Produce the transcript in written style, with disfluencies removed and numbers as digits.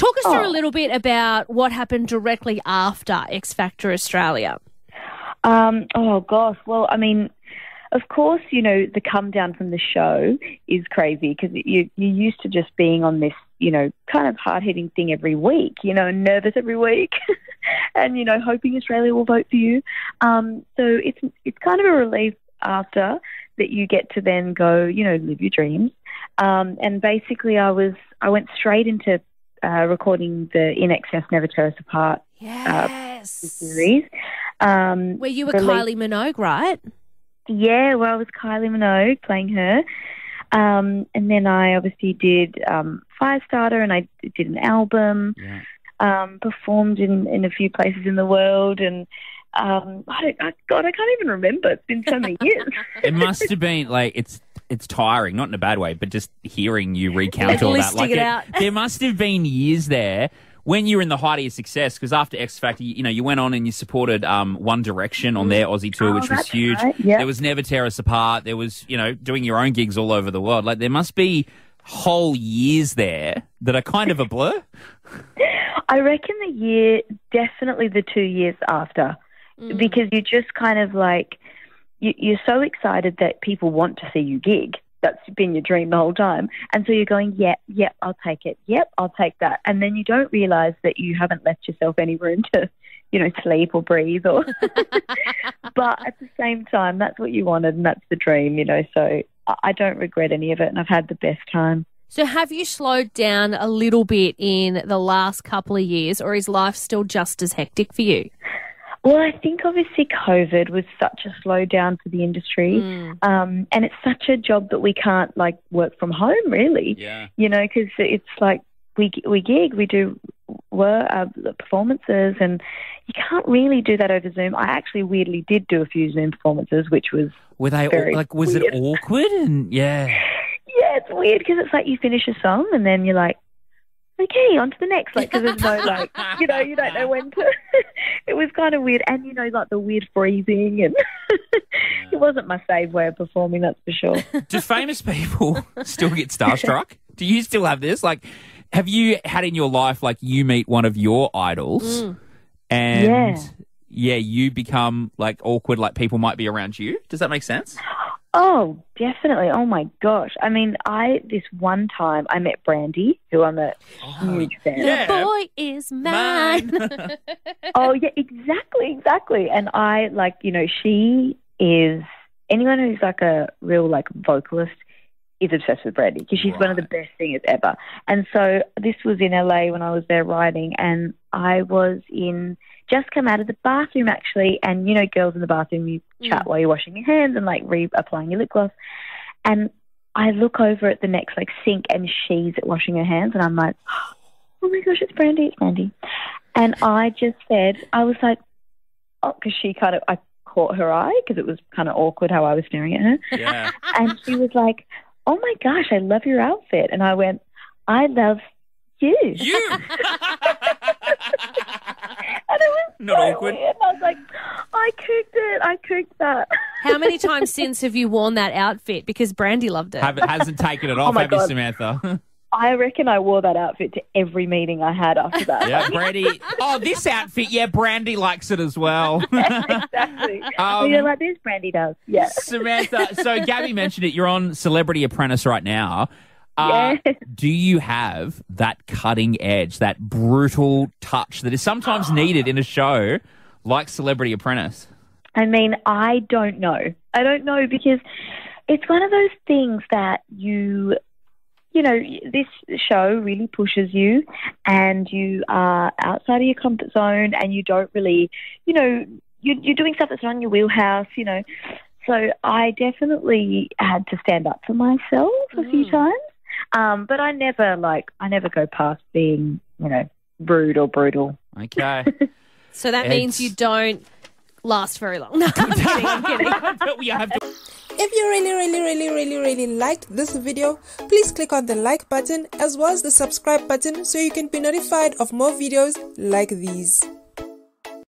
Talk us through a little bit about what happened directly after X Factor Australia. Well, I mean, of course, you know, the come down from the show is crazy because you're used to just being on this, you know, kind of hard-hitting thing every week, you know, nervous every week and, you know, hoping Australia will vote for you. So it's kind of a relief after that you get to then go, you know, live your dreams. And basically I went straight into recording the In Excess, Never Tear Us Apart series. Where you were Kylie Minogue, right? Yeah, well, I was Kylie Minogue playing her. And then I obviously did Firestarter and I did an album, performed in a few places in the world. And, I can't even remember. It's been so many years. It must have been, like, it's tiring, not in a bad way, but just hearing you recount all that. Like, there must have been years there when you were in the height of your success, because after X Factor, you know, you went on and you supported One Direction on their Aussie tour, which was huge. Right. Yep. There was Never Tear Us Apart. There was, you know, doing your own gigs all over the world. Like, there must be whole years there that are kind of a blur. I reckon the year, definitely the 2 years after, because you just kind of like, you're so excited that people want to see you gig. That's been your dream the whole time. And so you're going, yep, I'll take it. Yep, I'll take that. And then you don't realise that you haven't left yourself any room to, you know, sleep or breathe or... But at the same time, that's what you wanted and that's the dream, you know. So I don't regret any of it and I've had the best time. So have you slowed down a little bit in the last couple of years, or is life still just as hectic for you? Well, I think obviously COVID was such a slowdown for the industry, and it's such a job that we can't like work from home really. Yeah. You know, because it's like we gig, we do performances, and you can't really do that over Zoom. I actually weirdly did do a few Zoom performances, which was it awkward? And yeah, it's weird because it's like you finish a song and then you're like, okay, on to the next, like, because there's no, like, you know, you don't know when to, it was kind of weird, and, you know, like, the weird freezing, and it wasn't my fave way of performing, that's for sure. Do famous people still get starstruck? Do you still have this? Like, have you had in your life, like, you meet one of your idols, and, yeah, you become, like, awkward, like, people might be around you? Does that make sense? Oh, definitely. Oh, my gosh. I mean, this one time I met Brandy, who I'm a huge fan of. The boy is mine. Oh, yeah, exactly. And I, like, you know, she is, anyone who's like a real, like, vocalist is obsessed with Brandy because she's one of the best singers ever. And so this was in LA when I was there writing, and I was just come out of the bathroom actually, and you know, girls in the bathroom, you chat while you're washing your hands and like reapplying your lip gloss, and I look over at the next like sink and she's washing her hands, and I'm like, oh my gosh, it's Brandy. And I just said, I was like, oh, because she kind of, I caught her eye because it was kind of awkward how I was staring at her, and she was like, oh my gosh, I love your outfit. And I went, I love you. And it was not so awkward. Weird. I was like, I cooked it. I cooked that. How many times since have you worn that outfit? Because Brandy loved it. Hasn't taken it off, you, Samantha? I reckon I wore that outfit to every meeting I had after that. Yeah, Brandy. Oh, this outfit. Yeah, Brandy likes it as well. Exactly. You're like, this Brandy does. Yeah. Samantha, so Gabby mentioned it. You're on Celebrity Apprentice right now. Do you have that cutting edge, that brutal touch that is sometimes needed in a show like Celebrity Apprentice? I mean, I don't know because it's one of those things that you know, this show really pushes you and you are outside of your comfort zone and you don't really, you know, you're doing stuff that's not in your wheelhouse, you know. So I definitely had to stand up for myself a few times. But I never go past being, you know, rude or brutal. Okay. So that means you don't last very long. No, I'm kidding. But we have to... If you really liked this video, please click on the like button as well as the subscribe button so you can be notified of more videos like these.